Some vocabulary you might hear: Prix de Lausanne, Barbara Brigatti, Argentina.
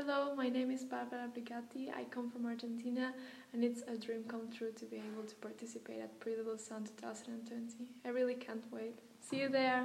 Hello, my name is Barbara Brigatti, I come from Argentina and it's a dream come true to be able to participate at Prix de Lausanne 2020. I really can't wait. See you there!